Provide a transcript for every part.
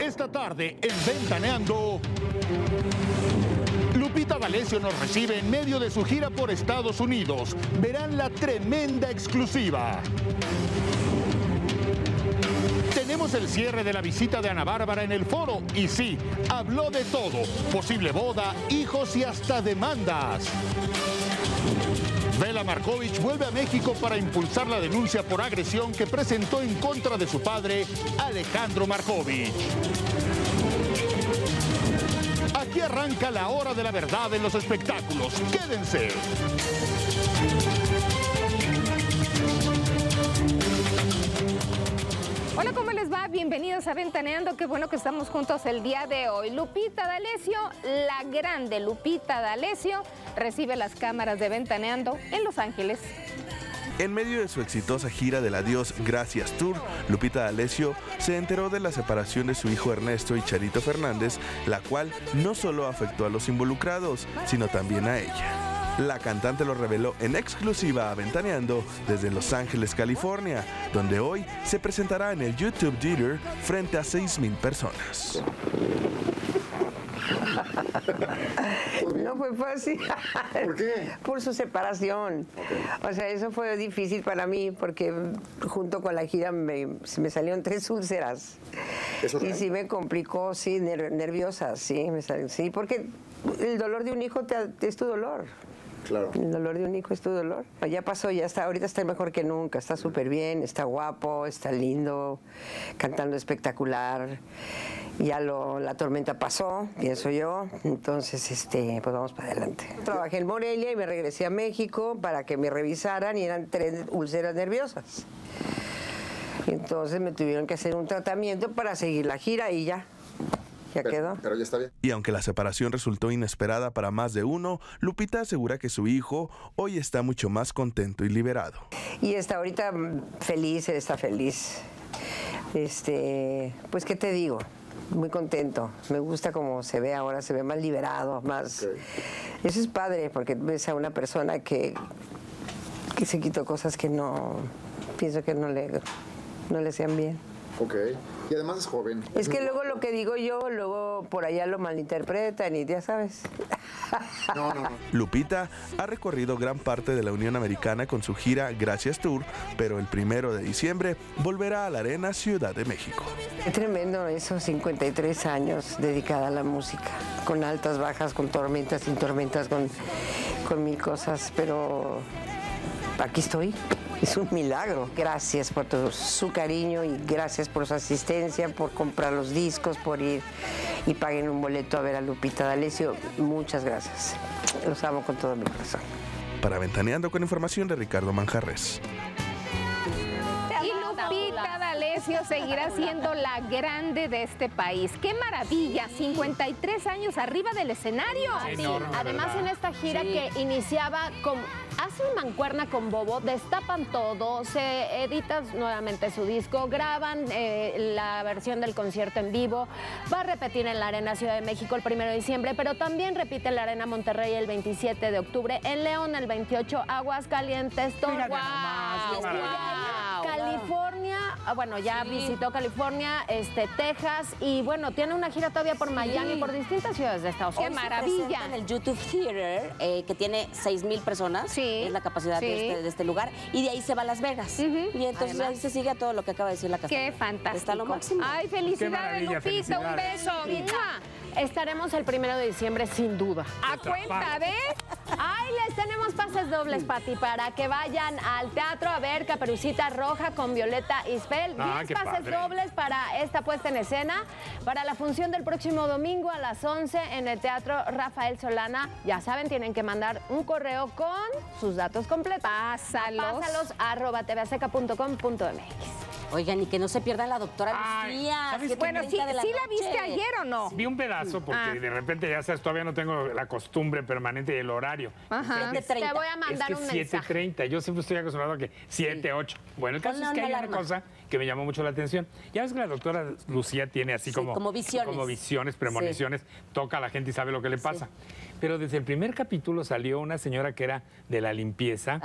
Esta tarde, en Ventaneando, Lupita D'Alessio nos recibe en medio de su gira por Estados Unidos. Verán la tremenda exclusiva. Tenemos el cierre de la visita de Ana Bárbara en el foro. Y sí, habló de todo. Posible boda, hijos y hasta demandas. Belá Marcovich vuelve a México para impulsar la denuncia por agresión que presentó en contra de su padre, Alejandro Marcovich. Aquí arranca la hora de la verdad en los espectáculos. ¡Quédense! Hola, ¿cómo les va? Bienvenidos a Ventaneando. Qué bueno que estamos juntos el día de hoy. Lupita D'Alessio, la grande Lupita D'Alessio, recibe las cámaras de Ventaneando en Los Ángeles. En medio de su exitosa gira del Adiós Gracias Tour, Lupita D'Alessio se enteró de la separación de su hijo Ernesto y Charito Fernández, la cual no solo afectó a los involucrados, sino también a ella. La cantante lo reveló en exclusiva a Ventaneando desde Los Ángeles, California, donde hoy se presentará en el YouTube Theater frente a 6,000 personas. No fue fácil. ¿Por qué? Por su separación. Okay. O sea, eso fue difícil para mí porque junto con la gira se me salieron 3 úlceras. Y sí me complicó, sí, nerviosa, sí, sí, porque el dolor de un hijo es tu dolor. Claro. El dolor de un hijo es tu dolor. Ya pasó, ya está, ahorita está mejor que nunca, está súper bien, está guapo, está lindo, cantando espectacular. Ya la tormenta pasó, pienso yo, entonces pues vamos para adelante. Trabajé en Morelia y me regresé a México para que me revisaran y eran 3 úlceras nerviosas. Entonces me tuvieron que hacer un tratamiento para seguir la gira y ya. Ya quedó. Pero ya está bien. Y aunque la separación resultó inesperada para más de uno, Lupita asegura que su hijo hoy está mucho más contento y liberado. Y está ahorita feliz, él está feliz. Pues, ¿qué te digo? Muy contento. Me gusta cómo se ve ahora, se ve más liberado, más... Okay. Eso es padre, porque ves a una persona que se quitó cosas que no... Pienso que no le sean bien. Ok. Y además es joven. Es que luego lo que digo yo, luego por allá lo malinterpretan y ya sabes. No. Lupita ha recorrido gran parte de la Unión Americana con su gira Gracias Tour, pero el 1 de diciembre volverá a la Arena Ciudad de México. Es tremendo eso, 53 años dedicada a la música, con altas, bajas, con tormentas, sin tormentas, con 1000 cosas, pero aquí estoy. Es un milagro. Gracias por todo su cariño y gracias por su asistencia, por comprar los discos, por ir y paguen un boleto a ver a Lupita D'Alessio. Muchas gracias. Los amo con todo mi corazón. Para Ventaneando, con información de Ricardo Manjarres. Lupita D'Alessio seguirá siendo la grande de este país. ¡Qué maravilla! 53 años arriba del escenario. Sí, además, en esta gira que iniciaba con... Hace una mancuerna con Bobo, destapan todo, se edita nuevamente su disco, graban la versión del concierto en vivo, va a repetir en la Arena Ciudad de México el 1 de diciembre, pero también repite en la Arena Monterrey el 27 de octubre, en León el 28, Aguascalientes, California, bueno, ya visitó California, Texas, y bueno, tiene una gira todavía por Miami, por distintas ciudades de Estados Unidos. ¡Qué maravilla! En el YouTube Theater, que tiene 6,000 personas, es la capacidad de este lugar, y de ahí se va a Las Vegas. Y entonces además, ahí se sigue a todo lo que acaba de decir la Castañeda. ¡Qué fantástico! Está lo máximo. ¡Ay, felicidades, Lupita! ¡Un beso! Estaremos el 1 de diciembre, sin duda. ¡A cuenta de...! ¡Ay, les tenemos pases dobles, Pati, para que vayan al teatro a ver Caperucita Roja con Violeta Isfel! 10 pases dobles para esta puesta en escena, para la función del próximo domingo a las 11 en el Teatro Rafael Solana. Ya saben, tienen que mandar un correo con sus datos completos. Pásalos @tvaseca.com.mx. Oigan, y que no se pierda la doctora Lucía. Bueno, sí, la viste ayer o no. Vi un pedazo porque de repente, ya sabes, todavía no tengo la costumbre permanente del horario. Ajá. Te voy a mandar un mensaje. 7:30. Yo siempre estoy acostumbrado a que 7, 8. Bueno, el caso es que hay una cosa que me llamó mucho la atención. Ya ves que la doctora Lucía tiene así como visiones. Como visiones, premoniciones, sí. Toca a la gente y sabe lo que le pasa. Sí. Pero desde el primer capítulo salió una señora que era de la limpieza,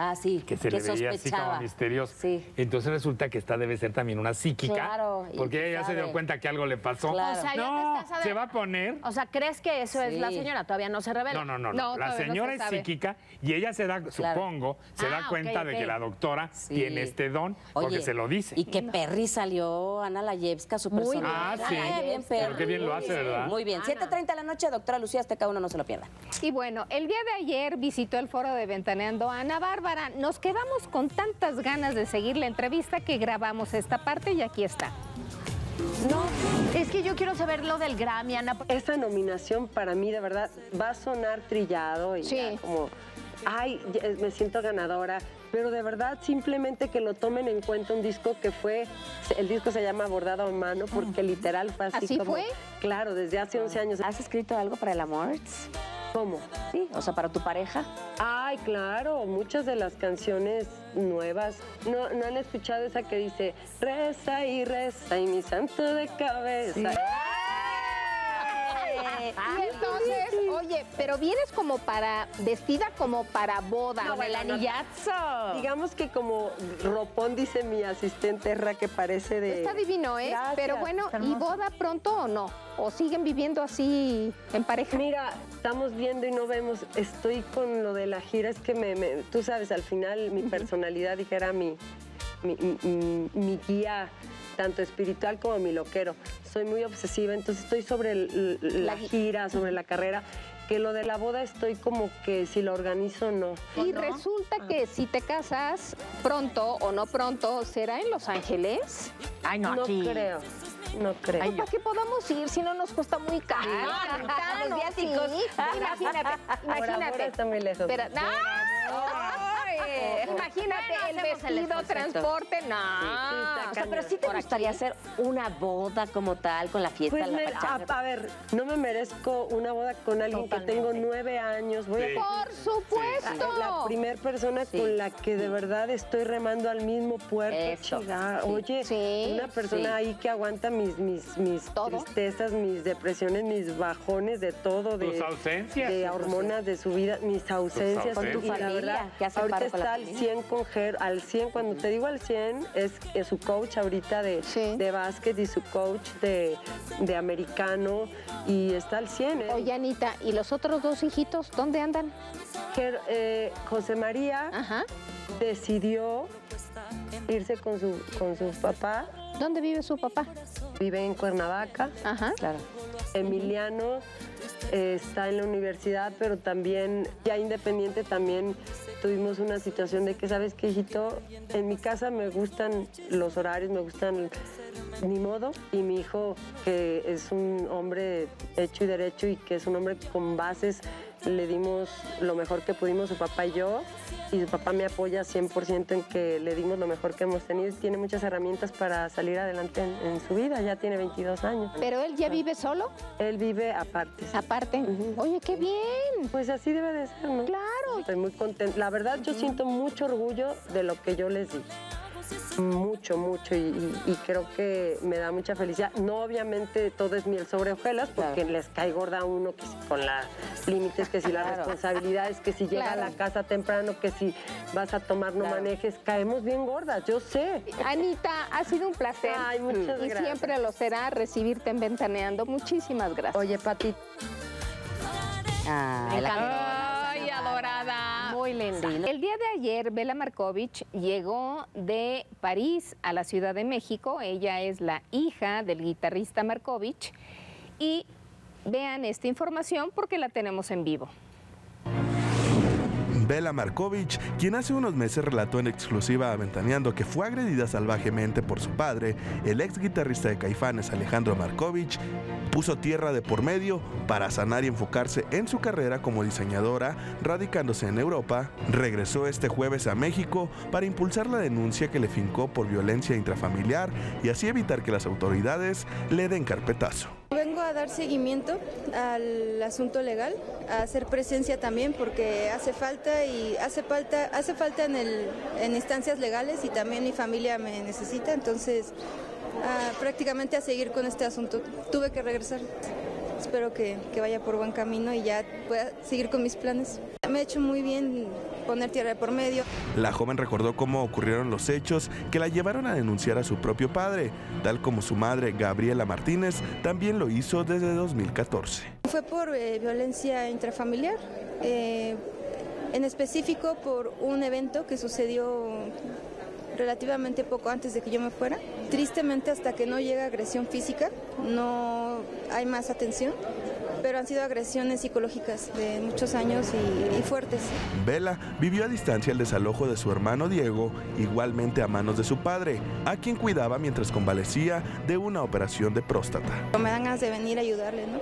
que se le veía sospechaba. Así como misteriosa. Sí. Entonces resulta que esta debe ser también una psíquica, claro, porque ella ya se dio cuenta que algo le pasó. Claro. O sea, no, se va a poner... O sea, ¿crees que eso es la señora? Todavía no se revela. No. La señora es psíquica y ella se da, supongo, se da cuenta de que la doctora tiene este don porque se lo dice. Y que Perry salió, Ana Layevska, su personaje. Bien, Perry. Pero qué bien lo hace, ¿verdad? Muy bien. 7:30 de la noche, doctora Lucía, hasta cada uno no se lo pierda. Y bueno, el día de ayer visitó el foro de Ventaneando a Ana Bárbara. Nos quedamos con tantas ganas de seguir la entrevista que grabamos esta parte y aquí está. No, es que yo quiero saber lo del Grammy, Ana. Esta nominación para mí, de verdad, va a sonar trillado y ya como... Ay, me siento ganadora, pero de verdad simplemente que lo tomen en cuenta un disco que fue, el disco se llama Bordado a Mano porque literal fue así. ¿Así como, fue? Claro, desde hace 11 años. ¿Has escrito algo para el amor? ¿Cómo? Sí, o sea, para tu pareja. Ay, claro, muchas de las canciones nuevas. ¿No han escuchado esa que dice, reza y reza y mi santo de cabeza? Sí. Y entonces, oye, pero vienes como para, vestida como para boda, no, el anillazo. No, digamos que como ropón, dice mi asistente Erra, que parece de... Está divino, ¿eh? Gracias, pero bueno, ¿y boda pronto o no? ¿O siguen viviendo así en pareja? Mira, estamos viendo y no vemos, estoy con lo de la gira, es que tú sabes, al final mi personalidad, dijera, mi guía... tanto espiritual como mi loquero. Soy muy obsesiva, entonces estoy sobre la gira, sobre la carrera, que lo de la boda estoy como que si la organizo o no. Y resulta que si te casas pronto o no pronto, ¿será en Los Ángeles? Ay, no, aquí. No creo. No creo. Ay, para que podamos ir, si no nos cuesta muy caro. No, los viáticos. Sí. Imagínate. Está muy lejos. Pero, imagínate el vestido, el transporte, no. Sí, o sea, pero sí te gustaría hacer una boda como tal, con la fiesta, pues la pachanga. A ver, no me merezco una boda con alguien que tengo 9 años. Por supuesto. La primera persona con la que de verdad estoy remando al mismo puerto. Eso. Oye, una persona ahí que aguanta mis tristezas, mis depresiones, mis bajones, de todo. De tus ausencias. De hormonas de su vida, mis ausencias. Con tu familia, que hace parte. Está al 100 con Ger, al 100, cuando te digo al 100, es su coach ahorita de básquet y su coach de americano, y está al 100. Oye, Anita, ¿y los otros dos hijitos dónde andan? Ger, José María decidió irse con su papá. ¿Dónde vive su papá? Vive en Cuernavaca. Ajá. Claro. Emiliano está en la universidad, pero también, ya independiente, también tuvimos una situación de que, ¿sabes qué, hijito? En mi casa me gustan los horarios, me gustan ni modo. Y mi hijo, que es un hombre hecho y derecho y que es un hombre con bases, le dimos lo mejor que pudimos, su papá y yo, y su papá me apoya 100% en que le dimos lo mejor que hemos tenido. Tiene muchas herramientas para salir adelante en su vida, ya tiene 22 años. ¿Pero él ya vive solo? Él vive aparte. ¿Aparte? Oye, qué bien. Pues así debe de ser, ¿no? Claro. Estoy muy contenta. La verdad, yo siento mucho orgullo de lo que yo les di. Mucho, mucho, y creo que me da mucha felicidad. No, obviamente, todo es miel sobre hojuelas, porque les cae gorda a uno, que si con los límites, que si las responsabilidades, que si llega a la casa temprano, que si vas a tomar no manejes. Caemos bien gordas, yo sé. Anita, ha sido un placer. Ay, muchas gracias. Y siempre lo será recibirte en Ventaneando. Muchísimas gracias. Oye, Pati. Ay, adorada. Muy linda. El día de ayer, Belá Marcovich llegó de París a la Ciudad de México. Ella es la hija del guitarrista Marcovich. Y vean esta información porque la tenemos en vivo. Belá Marcovich, quien hace unos meses relató en exclusiva a Ventaneando que fue agredida salvajemente por su padre, el ex guitarrista de Caifanes Alejandro Marcovich, puso tierra de por medio para sanar y enfocarse en su carrera como diseñadora, radicándose en Europa. Regresó este jueves a México para impulsar la denuncia que le fincó por violencia intrafamiliar y así evitar que las autoridades le den carpetazo. Vengo a dar seguimiento al asunto legal, a hacer presencia también porque hace falta y hace falta en instancias legales y también mi familia me necesita, entonces prácticamente a seguir con este asunto. Tuve que regresar. Espero que vaya por buen camino y ya pueda seguir con mis planes. Me ha hecho muy bien poner tierra de por medio. La joven recordó cómo ocurrieron los hechos que la llevaron a denunciar a su propio padre, tal como su madre, Gabriela Martínez, también lo hizo desde 2014. Fue por violencia intrafamiliar, en específico por un evento que sucedió relativamente poco antes de que yo me fuera. Tristemente, hasta que no llega agresión física, no hay más atención, pero han sido agresiones psicológicas de muchos años y fuertes. Belá vivió a distancia el desalojo de su hermano Diego, igualmente a manos de su padre, a quien cuidaba mientras convalecía de una operación de próstata. Me dan ganas de venir a ayudarle, ¿no?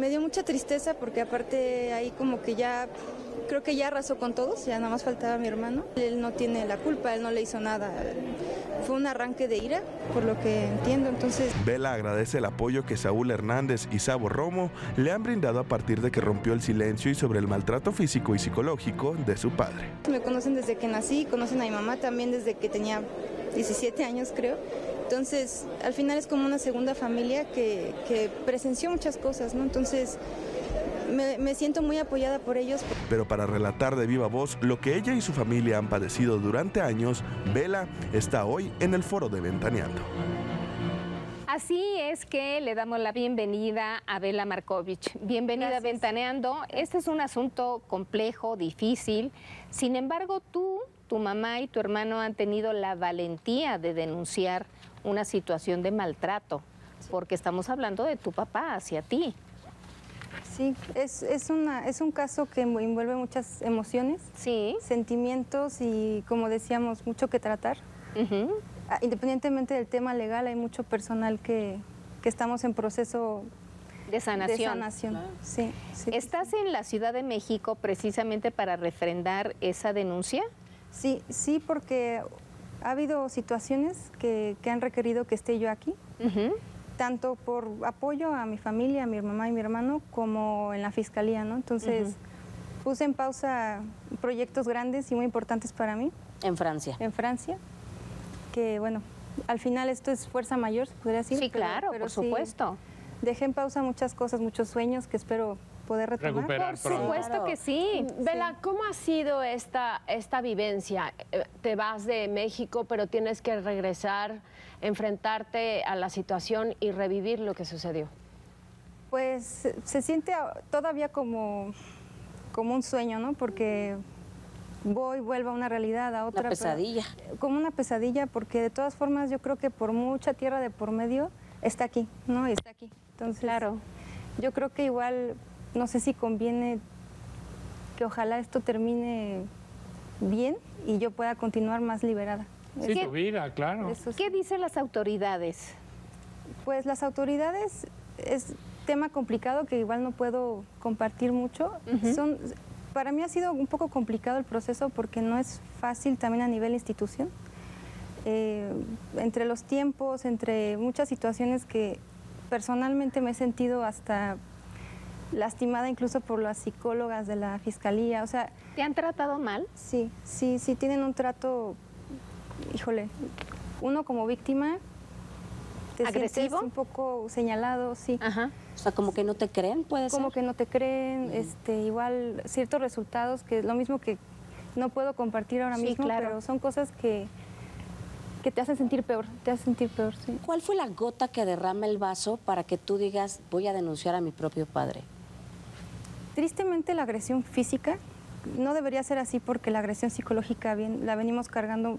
Me dio mucha tristeza porque aparte ahí como que ya... Creo que ya arrasó con todos, ya nada más faltaba mi hermano. Él no tiene la culpa, él no le hizo nada. Fue un arranque de ira, por lo que entiendo, entonces... Belá agradece el apoyo que Saúl Hernández y Sabo Romo le han brindado a partir de que rompió el silencio y sobre el maltrato físico y psicológico de su padre. Me conocen desde que nací, conocen a mi mamá también desde que tenía 17 años, creo. Entonces, al final es como una segunda familia que presenció muchas cosas, ¿no? Entonces... Me siento muy apoyada por ellos. Pero para relatar de viva voz lo que ella y su familia han padecido durante años, Belá está hoy en el foro de Ventaneando. Así es que le damos la bienvenida a Belá Marcovich. Bienvenida a Ventaneando. Este es un asunto complejo, difícil. Sin embargo, tú, tu mamá y tu hermano han tenido la valentía de denunciar una situación de maltrato, porque estamos hablando de tu papá hacia ti. Sí, es un caso que envuelve muchas emociones, sí, sentimientos y, como decíamos, mucho que tratar. Uh-huh. Independientemente del tema legal, hay mucho personal que estamos en proceso de sanación. ¿No? Sí, sí. ¿Estás en la Ciudad de México precisamente para refrendar esa denuncia? Sí, sí, porque ha habido situaciones que han requerido que esté yo aquí. Uh-huh. Tanto por apoyo a mi familia, a mi mamá y mi hermano, como en la fiscalía, ¿no? Entonces, uh-huh, puse en pausa proyectos grandes y muy importantes para mí. ¿En Francia? En Francia, que bueno, al final esto es fuerza mayor, se podría decir. Sí, claro, pero por supuesto. Dejé en pausa muchas cosas, muchos sueños que espero poder retomar. Recuperar por supuesto pronto. Que sí. Belá, ¿cómo ha sido esta vivencia? Te vas de México, pero tienes que regresar, enfrentarte a la situación y revivir lo que sucedió. Pues se siente todavía como un sueño, ¿no? Porque voy, vuelvo a una realidad, a otra. Una pesadilla. Como una pesadilla, porque de todas formas yo creo que por mucha tierra de por medio está aquí, ¿no? Está aquí. Entonces, claro, yo creo que igual... No sé si conviene que ojalá esto termine bien y yo pueda continuar más liberada. Sí, tu vida, claro. Eso sí. ¿Qué dicen las autoridades? Pues las autoridades es tema complicado que igual no puedo compartir mucho. Uh-huh. Para mí ha sido un poco complicado el proceso porque no es fácil también a nivel institución. Entre los tiempos, entre muchas situaciones que personalmente me he sentido hasta... lastimada incluso por las psicólogas de la fiscalía, o sea... ¿Te han tratado mal? Sí, sí, sí tienen un trato, híjole, uno como víctima... Te ¿Agresivo? Un poco señalado, sí. Ajá. O sea, como que no te creen, puede ser. Como que no te creen, uh-huh, igual ciertos resultados, que es lo mismo que no puedo compartir ahora mismo, claro, pero son cosas que te hacen sentir peor, sí. ¿Cuál fue la gota que derrama el vaso para que tú digas, voy a denunciar a mi propio padre? Tristemente la agresión física no debería ser así porque la agresión psicológica la venimos cargando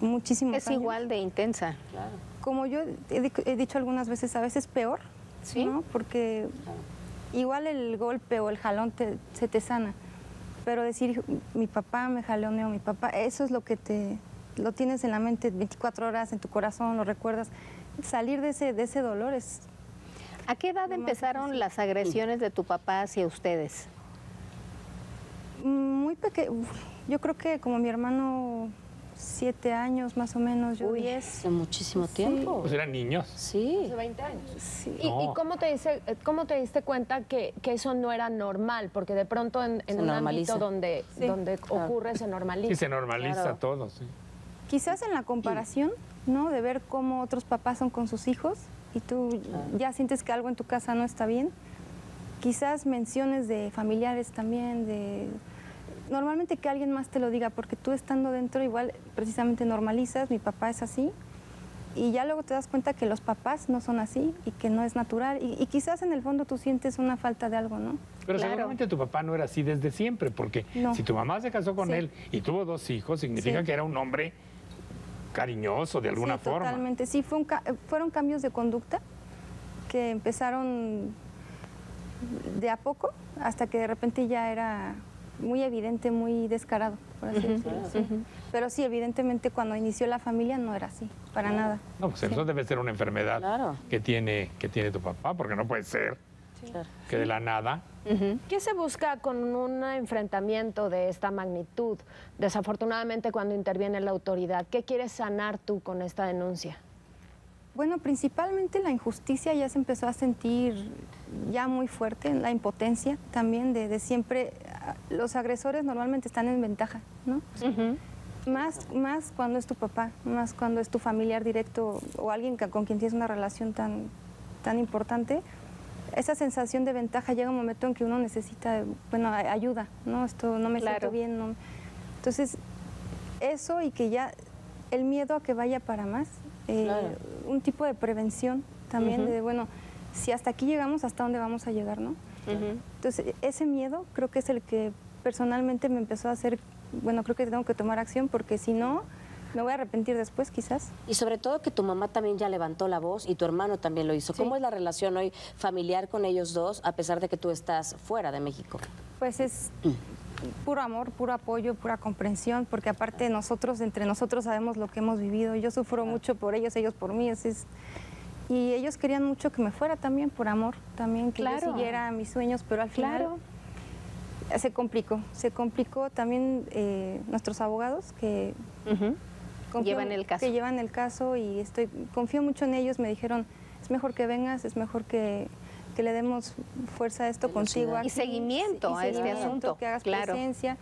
muchísimo. Es años. Igual de intensa. Claro. Como yo he dicho algunas veces, a veces peor, ¿sí? ¿No? Porque igual el golpe o el jalón se te sana, pero decir mi papá me jaloneó, mi papá, eso es lo que lo tienes en la mente 24 horas, en tu corazón, lo recuerdas. Salir de ese dolor es... ¿A qué edad empezaron las agresiones de tu papá hacia ustedes? Muy pequeño. Yo creo que como mi hermano 7 años más o menos, yo 10. Hace muchísimo tiempo. Sí. Pues eran niños. Sí. Hace 20 años. Sí. No. ¿Y cómo te diste cuenta que eso no era normal? Porque de pronto en un ámbito donde, sí, donde ocurre, se normaliza. Sí, se normaliza, claro, todo, sí. Quizás en la comparación, ¿no? De ver cómo otros papás son con sus hijos y tú ya sientes que algo en tu casa no está bien. Quizás menciones de familiares también, de... Normalmente que alguien más te lo diga, porque tú estando dentro igual precisamente normalizas, mi papá es así, y ya luego te das cuenta que los papás no son así y que no es natural, y quizás en el fondo tú sientes una falta de algo, ¿no? Pero claro, seguramente tu papá no era así desde siempre, porque no, si tu mamá se casó con, sí, él y tuvo 2 hijos, significa, sí, que era un hombre cariñoso de alguna, sí, forma. Totalmente, sí, fueron cambios de conducta que empezaron de a poco hasta que de repente ya era... muy evidente, muy descarado, por así decirlo. Sí. Pero sí, evidentemente, cuando inició la familia no era así, para nada. No, pues eso debe ser una enfermedad, claro, que tiene tu papá, porque no puede ser, sí, que de la nada... ¿Qué se busca con un enfrentamiento de esta magnitud? Desafortunadamente, cuando interviene la autoridad, ¿qué quieres sanar tú con esta denuncia? Bueno, principalmente la injusticia ya se empezó a sentir ya muy fuerte, la impotencia también de siempre... Los agresores normalmente están en ventaja, ¿no? Más cuando es tu papá, más cuando es tu familiar directo o alguien con quien tienes una relación tan importante. Esa sensación de ventaja llega un momento en que uno necesita, bueno, ayuda, ¿no? Esto no me, claro, siento bien. No. Entonces, eso y que ya el miedo a que vaya para más, claro, un tipo de prevención también, de, bueno, si hasta aquí llegamos, ¿hasta dónde vamos a llegar, no? Entonces, ese miedo creo que es el que personalmente me empezó a hacer, bueno, creo que tengo que tomar acción porque si no, me voy a arrepentir después quizás. Y sobre todo que tu mamá también ya levantó la voz y tu hermano también lo hizo. Sí. ¿Cómo es la relación hoy familiar con ellos dos a pesar de que tú estás fuera de México? Pues es puro amor, puro apoyo, pura comprensión, porque aparte nosotros, entre nosotros sabemos lo que hemos vivido. Yo sufro mucho por ellos, ellos por mí, así es... Y ellos querían mucho que me fuera también, por amor, también, que, claro, yo siguiera mis sueños, pero al final, claro, se complicó también nuestros abogados que, llevan el caso y confío mucho en ellos, me dijeron, es mejor que vengas, es mejor que le demos fuerza a esto contigo. Aquí, y seguimiento a este asunto, que hagas, claro, presencia.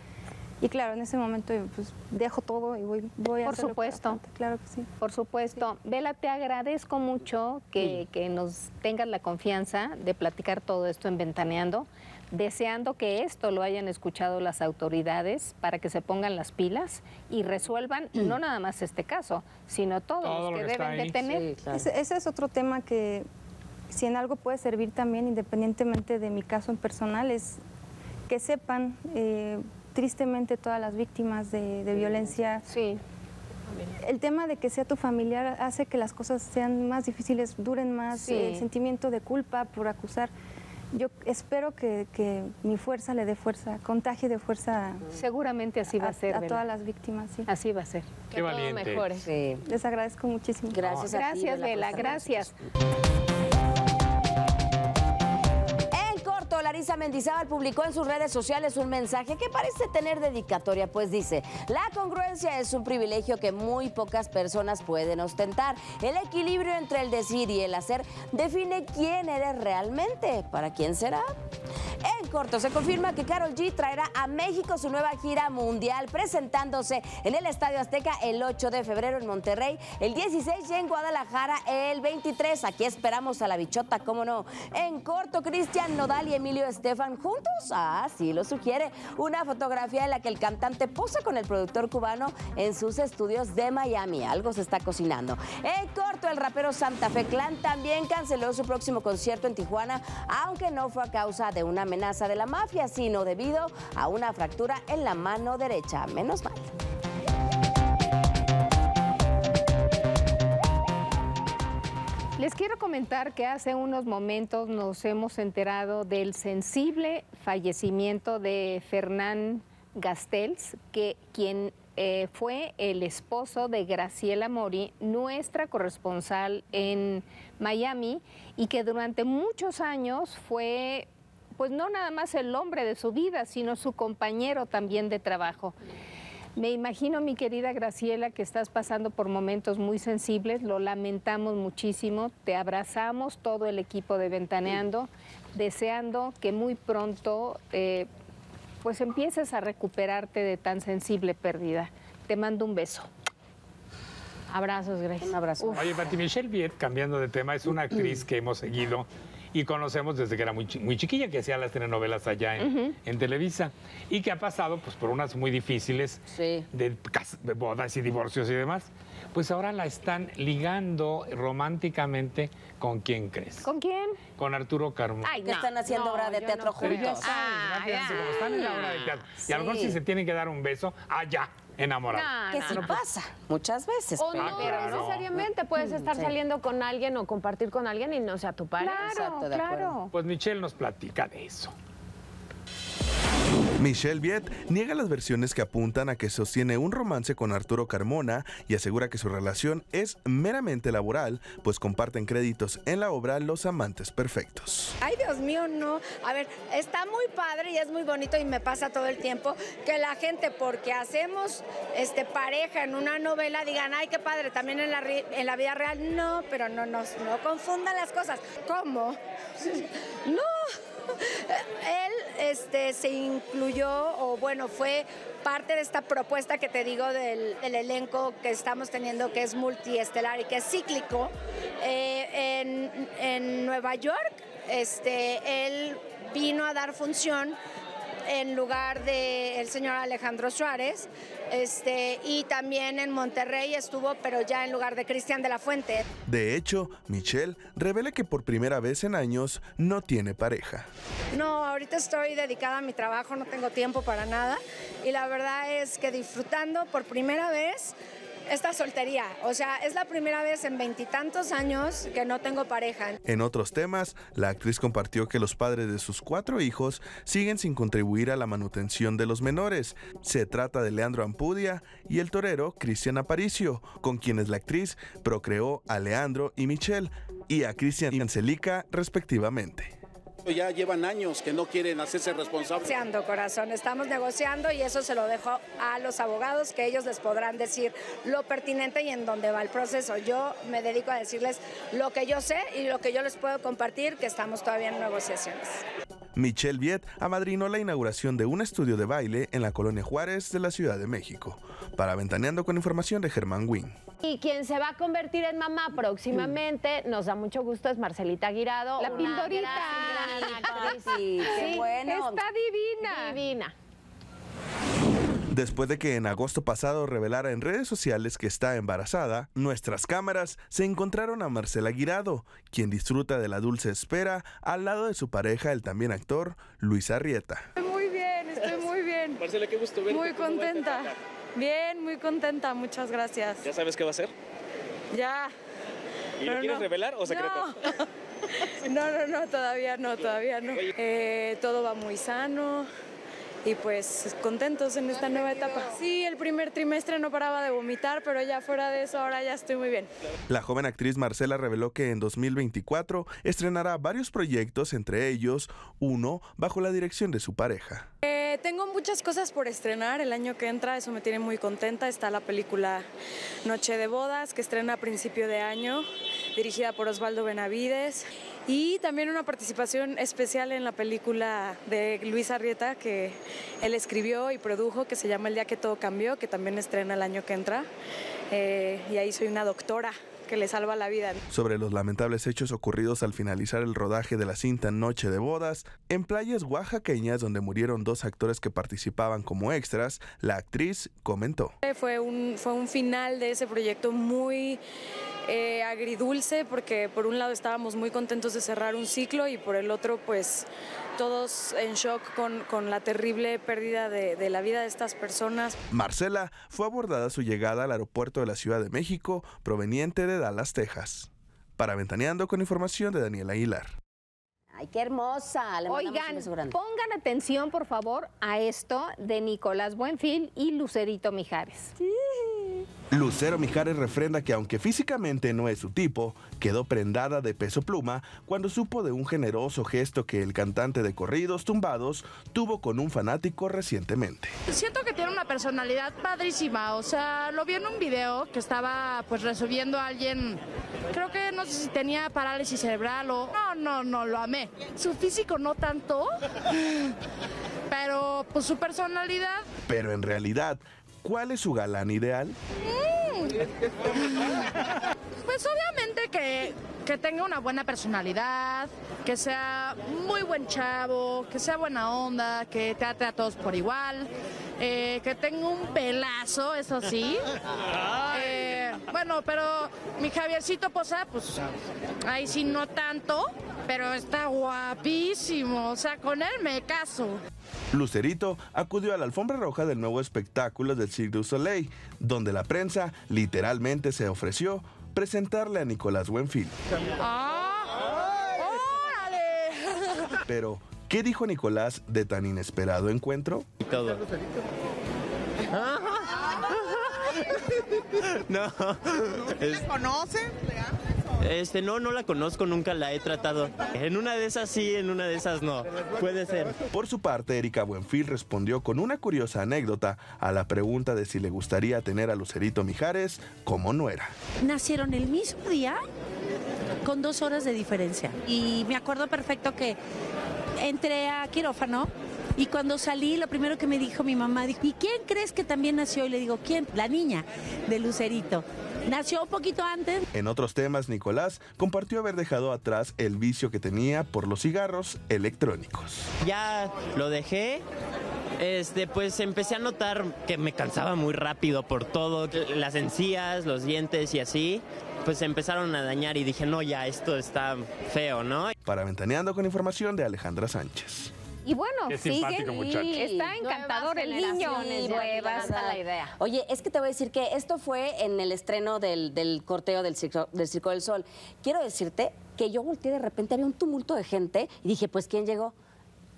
Y claro, en ese momento pues, dejo todo y voy a hacer. Por supuesto. Claro que sí. Por supuesto. Sí. Belá, te agradezco mucho que nos tengas la confianza de platicar todo esto en Ventaneando, deseando que esto lo hayan escuchado las autoridades para que se pongan las pilas y resuelvan no nada más este caso, sino todos los que deben de tener. Sí, claro. Ese es otro tema que, si en algo puede servir también, independientemente de mi caso en personal, es que sepan... tristemente todas las víctimas de violencia. Sí. El tema de que sea tu familiar hace que las cosas sean más difíciles, duren más, sí, el sentimiento de culpa por acusar. Yo espero que mi fuerza le dé fuerza, contagie de fuerza. Seguramente así va a ser. A todas las víctimas, sí. Así va a ser. Qué valiente. Todo mejor. Sí. Les agradezco muchísimo. Gracias, gracias, Belá. Gracias. Larisa Mendizábal publicó en sus redes sociales un mensaje que parece tener dedicatoria, pues dice, la congruencia es un privilegio que muy pocas personas pueden ostentar. El equilibrio entre el decir y el hacer define quién eres realmente. ¿Para quién será? En corto, se confirma que Karol G traerá a México su nueva gira mundial, presentándose en el Estadio Azteca el 8 de febrero en Monterrey, el 16 y en Guadalajara el 23. Aquí esperamos a la bichota, cómo no. En corto, Cristian Nodal y Emilio Estefan juntos, así lo sugiere una fotografía en la que el cantante posa con el productor cubano en sus estudios de Miami. Algo se está cocinando. En corto, el rapero Santa Fe Clan también canceló su próximo concierto en Tijuana, aunque no fue a causa de una amenaza de la mafia, sino debido a una fractura en la mano derecha. Menos mal. Les quiero comentar que hace unos momentos nos hemos enterado del sensible fallecimiento de Fernán Castells, quien fue el esposo de Graciela Mori, nuestra corresponsal en Miami, y que durante muchos años fue, pues no nada más el hombre de su vida, sino su compañero también de trabajo. Me imagino, mi querida Graciela, que estás pasando por momentos muy sensibles, lo lamentamos muchísimo, te abrazamos todo el equipo de Ventaneando, deseando que muy pronto pues empieces a recuperarte de tan sensible pérdida. Te mando un beso. Abrazos, Grace. Un abrazo. Uf. Oye, Pati, Michelle Vieth, cambiando de tema, es una actriz que hemos seguido y conocemos desde que era muy chiquilla, que hacía las telenovelas allá en Televisa, y que ha pasado pues por unas muy difíciles, sí, de bodas y divorcios y demás. Pues ahora la están ligando románticamente con quién crees. ¿Con quién? Con Arturo Carmona. Ay, que no, están haciendo obra de teatro juntos. Están en la obra de teatro. Sí. Y a lo mejor si se tienen que dar un beso, allá. Enamorada. Que sí pasa, muchas veces. O no, claro, necesariamente puedes estar saliendo con alguien o compartir con alguien y no sea tu pareja. Claro, exacto, claro. Pues Michelle nos platica de eso. Michelle Vieth niega las versiones que apuntan a que sostiene un romance con Arturo Carmona y asegura que su relación es meramente laboral, pues comparten créditos en la obra Los Amantes Perfectos. Ay, Dios mío, no. A ver, está muy padre y es muy bonito y me pasa todo el tiempo que la gente, porque hacemos pareja en una novela, digan, ay, qué padre, también en la vida real. No, pero no confundan las cosas. ¿Cómo? No. Él se incluyó, o bueno, fue parte de esta propuesta que te digo del elenco que estamos teniendo, que es multiestelar y que es cíclico. En Nueva York, él vino a dar función en lugar del señor Alejandro Suárez, y también en Monterrey estuvo, pero ya en lugar de Cristian de la Fuente. De hecho, Michelle revela que por primera vez en años no tiene pareja. No, ahorita estoy dedicada a mi trabajo, no tengo tiempo para nada, y la verdad es que disfrutando por primera vez esta soltería. O sea, es la primera vez en veintitantos años que no tengo pareja. En otros temas, la actriz compartió que los padres de sus 4 hijos siguen sin contribuir a la manutención de los menores. Se trata de Leandro Ampudia y el torero Cristian Aparicio, con quienes la actriz procreó a Leandro y Michelle, y a Cristian y Angélica respectivamente. Ya llevan años que no quieren hacerse responsables. Negociando, corazón, estamos negociando y eso se lo dejo a los abogados, que ellos les podrán decir lo pertinente y en dónde va el proceso. Yo me dedico a decirles lo que yo sé y lo que yo les puedo compartir, que estamos todavía en negociaciones. Michelle Vieth amadrinó la inauguración de un estudio de baile en la colonia Juárez de la Ciudad de México. Para Ventaneando, con información de Germán Wynn. Y quien se va a convertir en mamá próximamente, nos da mucho gusto, es Marcelita Guirado. La pildorita. Sí, qué bueno. Está divina. Divina. Después de que en agosto pasado revelara en redes sociales que está embarazada, nuestras cámaras se encontraron a Marcela Guirado, quien disfruta de la dulce espera al lado de su pareja, el también actor Luis Arrieta. Muy bien, estoy muy bien. Marcela, qué gusto verte. Muy contenta. Bien, muy contenta, muchas gracias. ¿Ya sabes qué va a ser? Ya. ¿Y lo quieres revelar o secreto? No, todavía no. Todo va muy sano. Y pues contentos en esta nueva etapa. Sí, el primer trimestre no paraba de vomitar, pero ya fuera de eso, ahora ya estoy muy bien. La joven actriz Marcela reveló que en 2024 estrenará varios proyectos, entre ellos uno bajo la dirección de su pareja. Tengo muchas cosas por estrenar el año que entra, eso me tiene muy contenta. Está la película Noche de Bodas, que estrena a principio de año, dirigida por Osvaldo Benavides. Y también una participación especial en la película de Luis Arrieta, que él escribió y produjo, que se llama El día que todo cambió, que también estrena el año que entra. Y ahí soy una doctora que le salva la vida. Sobre los lamentables hechos ocurridos al finalizar el rodaje de la cinta Noche de Bodas, en playas oaxaqueñas donde murieron 2 actores que participaban como extras, la actriz comentó. Fue un final de ese proyecto muy... agridulce, porque por un lado estábamos muy contentos de cerrar un ciclo y por el otro pues todos en shock con la terrible pérdida de la vida de estas personas. Marcela fue abordada a su llegada al aeropuerto de la Ciudad de México, proveniente de Dallas, Texas. Para Ventaneando, con información de Daniel Aguilar. ¡Ay, qué hermosa! Oigan, pongan atención por favor a esto de Nicolás Buenfil y Lucerito Mijares. Sí. Lucero Mijares refrenda que aunque físicamente no es su tipo, quedó prendada de Peso Pluma cuando supo de un generoso gesto que el cantante de corridos tumbados tuvo con un fanático recientemente. Siento que tiene una personalidad padrísima, o sea, lo vi en un video que estaba pues resolviendo a alguien, creo que no sé si tenía parálisis cerebral o... No, lo amé. Su físico no tanto, pero pues su personalidad. Pero en realidad, ¿cuál es su galán ideal? Pues obviamente que tenga una buena personalidad, que sea muy buen chavo, que sea buena onda, que trate a todos por igual, que tenga un pelazo, eso sí. Bueno, pero mi Javiercito Posada, pues ahí sí no tanto, pero está guapísimo, o sea, con él me caso. Lucerito acudió a la alfombra roja del nuevo espectáculo del Cirque du Soleil, donde la prensa literalmente se ofreció presentarle a Nicolás Buenfil. ¡Órale! Pero, ¿qué dijo Nicolás de tan inesperado encuentro? Todo. No. ¿La conoce? No la conozco, nunca la he tratado. En una de esas sí, en una de esas no. Puede ser. Por su parte, Erika Buenfil respondió con una curiosa anécdota a la pregunta de si le gustaría tener a Lucerito Mijares como nuera. Nacieron el mismo día con 2 horas de diferencia. Y me acuerdo perfecto que entré a quirófano. Y cuando salí, lo primero que me dijo mi mamá, dijo, ¿y quién crees que también nació? Y le digo, ¿quién? La niña de Lucerito. Nació un poquito antes. En otros temas, Nicolás compartió haber dejado atrás el vicio que tenía por los cigarros electrónicos. Ya lo dejé. Pues empecé a notar que me cansaba muy rápido por todo, las encías, los dientes y así, pues se empezaron a dañar y dije, no, ya, esto está feo, ¿no? Para Ventaneando, con información de Alejandra Sánchez. Y bueno, qué simpático, muchacho. Está encantador el niño. La idea. Oye, es que te voy a decir que esto fue en el estreno del corteo del Circo del Sol. Quiero decirte que yo volteé, de repente había un tumulto de gente y dije, pues, ¿quién llegó?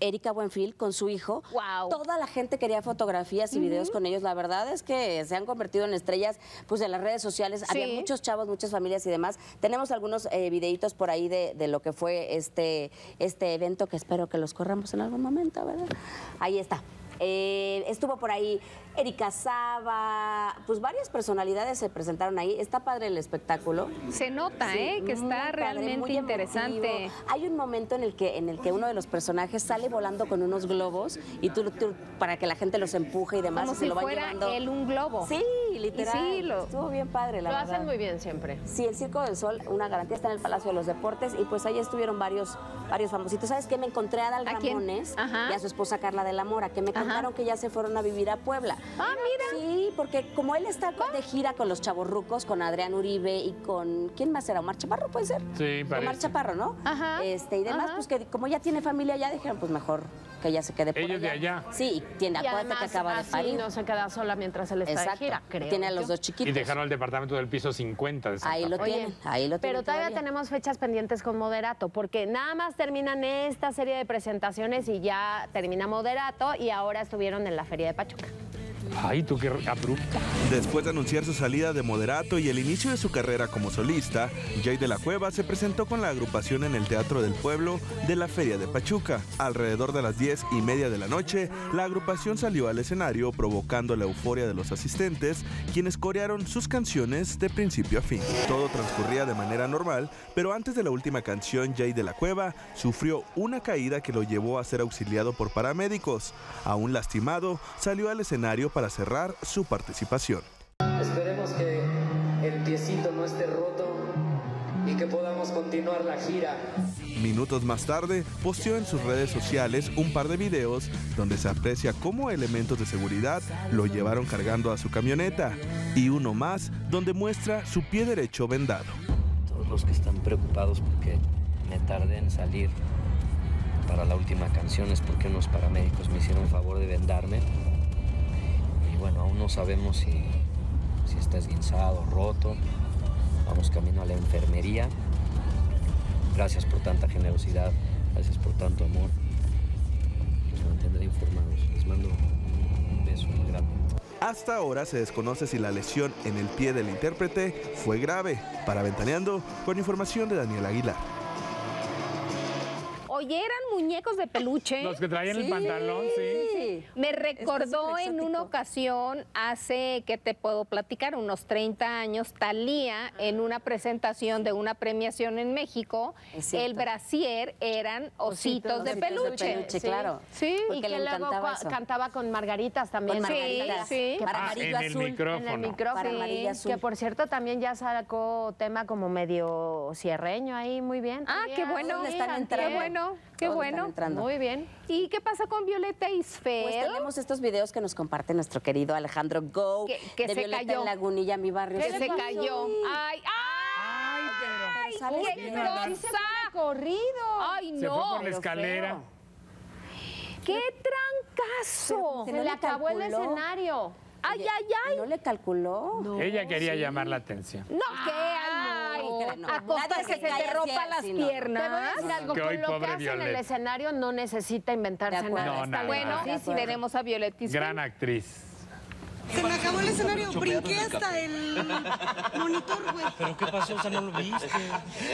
Erika Buenfil con su hijo. Wow. Toda la gente quería fotografías y videos con ellos. La verdad es que se han convertido en estrellas pues, de las redes sociales. Sí. Había muchos chavos, muchas familias y demás. Tenemos algunos videitos por ahí de lo que fue este evento, que espero que los corramos en algún momento, ¿verdad? Ahí está. Estuvo por ahí Erika Saba, pues varias personalidades se presentaron ahí. Está padre el espectáculo. Se nota, sí, que está padre, realmente interesante. Hay un momento en el que uno de los personajes sale volando con unos globos y tú para que la gente los empuje y demás. Como si fuera él un globo. Sí, literal. Sí, estuvo bien padre, la verdad. Lo hacen muy bien siempre. Sí, el Circo del Sol, una garantía, está en el Palacio de los Deportes y pues ahí estuvieron varios famositos. ¿Sabes qué? Me encontré a Dal Ramones y a su esposa Carla de la Mora, que me contaron que ya se fueron a vivir a Puebla. Ah, mira. Sí, porque como él está de gira con los chavorrucos, con Adrián Uribe y con... ¿Quién más era? ¿Omar Chaparro puede ser? Sí, parece. Omar Chaparro, ¿no? Ajá. Y demás, pues que como ya tiene familia allá, dijeron, pues mejor que ella se quede por allá. Ellos de allá. Sí, y tiene, acuérdate que acaba de parir. Y no se queda sola mientras él está de gira, creo. Tiene a los 2 chiquitos. Y dejaron el departamento del piso 50 de Santa Fe. Ahí lo tienen, ahí lo tienen. Pero todavía tenemos fechas pendientes con Moderato, porque nada más terminan esta serie de presentaciones y ya termina Moderato y ahora estuvieron en la Feria de Pachuca. Ay, tú qué abrupta. Después de anunciar su salida de Moderato y el inicio de su carrera como solista, Jay de la Cueva se presentó con la agrupación en el Teatro del Pueblo de la Feria de Pachuca. Alrededor de las 10:30 de la noche, la agrupación salió al escenario provocando la euforia de los asistentes, quienes corearon sus canciones de principio a fin. Todo transcurría de manera normal, pero antes de la última canción, Jay de la Cueva sufrió una caída que lo llevó a ser auxiliado por paramédicos. Aún lastimado, salió al escenario para cerrar su participación. Esperemos que el piecito no esté roto y que podamos continuar la gira. Minutos más tarde, posteó en sus redes sociales un par de videos donde se aprecia cómo elementos de seguridad lo llevaron cargando a su camioneta y uno más donde muestra su pie derecho vendado. Todos los que están preocupados porque me tardé en salir para la última canción es porque unos paramédicos me hicieron favor de vendarme. Bueno, aún no sabemos si está esguinzado, roto. Vamos camino a la enfermería. Gracias por tanta generosidad, gracias por tanto amor. Los mantendré informados. Les mando un beso muy grande. Hasta ahora se desconoce si la lesión en el pie del intérprete fue grave. Para Ventaneando, con información de Daniel Aguilar. Oye, eran muñecos de peluche. Los que traían sí, el pantalón, sí. Me recordó en una ocasión, hace, ¿qué te puedo platicar? Unos 30 años, Thalía, en una presentación de una premiación en México, el brasier eran ositos de peluche. De peluche, sí. Claro. Sí. Y que luego cantaba con margaritas también. Con margaritas. Sí, sí. Para amarillo azul. En el micrófono. Para amarillo azul. Que, por cierto, también ya sacó tema como medio cierreño ahí, muy bien. Ah, qué bueno. Están entrando. Qué bueno. Qué bueno, muy bien. ¿Y qué pasa con Violeta Isfel? Pues tenemos estos videos que nos comparte nuestro querido Alejandro Go, que de se Violeta cayó en Lagunilla, mi barrio. Que se cayó. ¡Ay, ay! ¡Ay, pero ay, qué cosa! ¡Corrido! ¡Ay, no! Se fue por la escalera. ¡Qué trancazo! Se le acabó el escenario. ¡Ay, ay, ay! ¿No le calculó? No, ella quería llamar la atención. ¡No, qué no, a costa de que se te rompa las piernas. Te voy a decir algo, con lo que hace en el escenario no necesita inventarse nada. Está bueno, sí, tenemos a Violeta Isfel. Gran actriz. Se me acabó el escenario, brinqué hasta el monitor, güey. ¿Pero qué pasó? O sea, ¿no lo viste?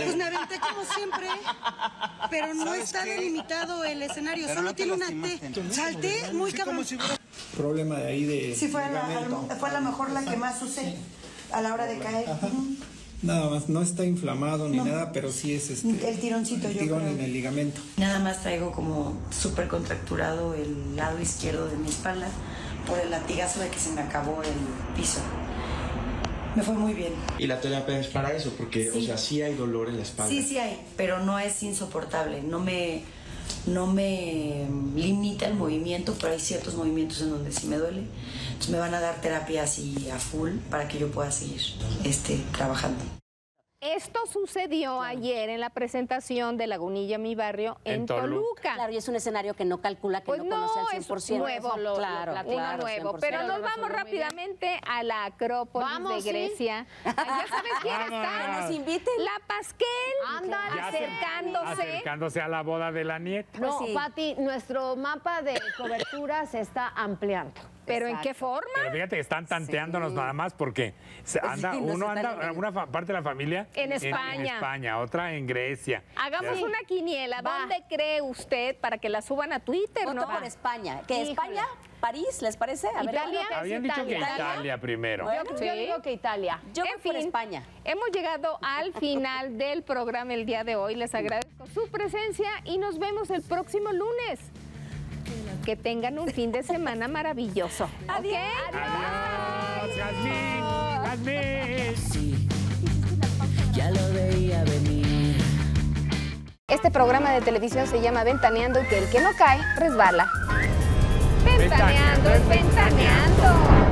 Pues me aventé como siempre, pero no está delimitado el escenario, solo tiene una T. Salté muy cabrón. Problema de ahí de... Sí, fue a lo mejor la que más usé a la hora de caer. Nada más, no está inflamado ni nada, pero sí es el tironcito, el tirón en el ligamento. Nada más traigo como súper contracturado el lado izquierdo de mi espalda por el latigazo de que se me acabó el piso. Me fue muy bien. ¿Y la terapia es para eso? Porque, sí, o sea, sí hay dolor en la espalda. Sí, sí hay, pero no es insoportable. No me limita el movimiento, pero hay ciertos movimientos en donde sí me duele. Entonces me van a dar terapia así a full para que yo pueda seguir trabajando. Esto sucedió ayer en la presentación de Lagunilla, mi barrio, en Toluca. Claro, y es un escenario que no calcula, que pues no conoce al 100%. Es nuevo, claro, nuevo. 100%. Pero nos vamos rápidamente a la Acrópolis de Grecia. ¿Sí? Ya sabes quién está. Nos inviten. La Pasquel anda acercándose a la boda de la nieta. No, pues sí. Pati, nuestro mapa de cobertura se está ampliando. ¿Pero en qué forma? Pero fíjate, están tanteándonos nada más porque una parte de la familia en España, otra en Grecia. Hagamos una quiniela. ¿Dónde cree usted para que la suban a Twitter? Voto por España. ¿Que España? ¿París? ¿Les parece? A ver, Italia. Habían dicho que Italia primero. Bueno, yo digo que Italia. Yo creo que España. Hemos llegado al final del programa el día de hoy. Les agradezco su presencia y nos vemos el próximo lunes. Que tengan un fin de semana maravilloso. Adiós. ¿Okay? Adiós. Jazmín. Ya lo veía venir. Este programa de televisión se llama Ventaneando y que el que no cae resbala. Ventaneando es ventaneando.